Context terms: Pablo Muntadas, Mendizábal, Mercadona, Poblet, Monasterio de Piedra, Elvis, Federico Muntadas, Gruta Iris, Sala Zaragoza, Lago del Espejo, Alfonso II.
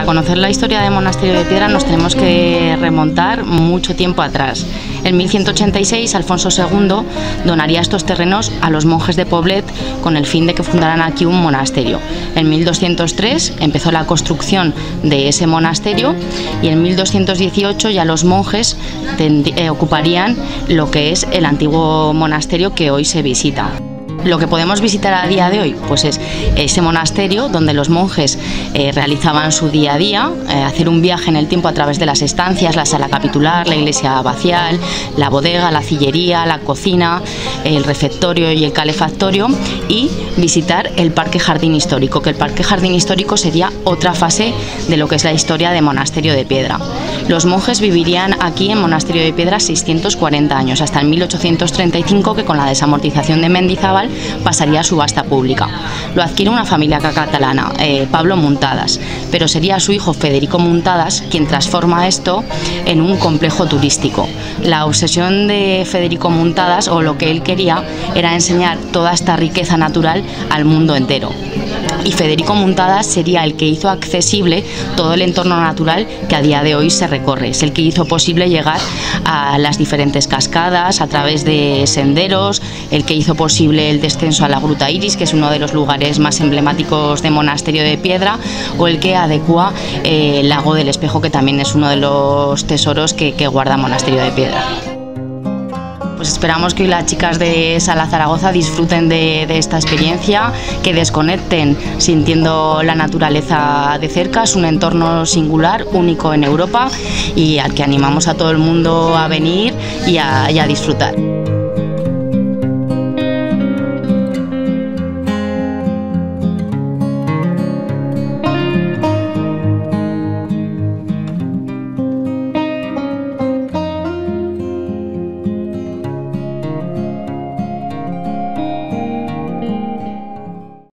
Para conocer la historia del Monasterio de Piedra nos tenemos que remontar mucho tiempo atrás. En 1186 Alfonso II donaría estos terrenos a los monjes de Poblet con el fin de que fundaran aquí un monasterio. En 1203 empezó la construcción de ese monasterio y en 1218 ya los monjes ocuparían lo que es el antiguo monasterio que hoy se visita. Lo que podemos visitar a día de hoy pues es ese monasterio donde los monjes realizaban su día a día, hacer un viaje en el tiempo a través de las estancias, la sala capitular, la iglesia abacial, la bodega, la sillería, la cocina, el refectorio y el calefactorio, y visitar el parque jardín histórico, que el parque jardín histórico sería otra fase de lo que es la historia de Monasterio de Piedra. Los monjes vivirían aquí en Monasterio de Piedra 640 años, hasta el 1835, que con la desamortización de Mendizábal pasaría a subasta pública. Lo adquiere una familia catalana, Pablo Muntadas, pero sería su hijo Federico Muntadas quien transforma esto en un complejo turístico. La obsesión de Federico Muntadas, o lo que él quería, era enseñar toda esta riqueza natural al mundo entero. Y Federico Muntadas sería el que hizo accesible todo el entorno natural que a día de hoy se recorre. Es el que hizo posible llegar a las diferentes cascadas a través de senderos, el que hizo posible el descenso a la Gruta Iris, que es uno de los lugares más emblemáticos de Monasterio de Piedra, o el que adecua el Lago del Espejo, que también es uno de los tesoros que guarda Monasterio de Piedra. Pues esperamos que hoy las chicas de Sala Zaragoza disfruten de esta experiencia, que desconecten sintiendo la naturaleza de cerca. Es un entorno singular, único en Europa, y al que animamos a todo el mundo a venir y a disfrutar.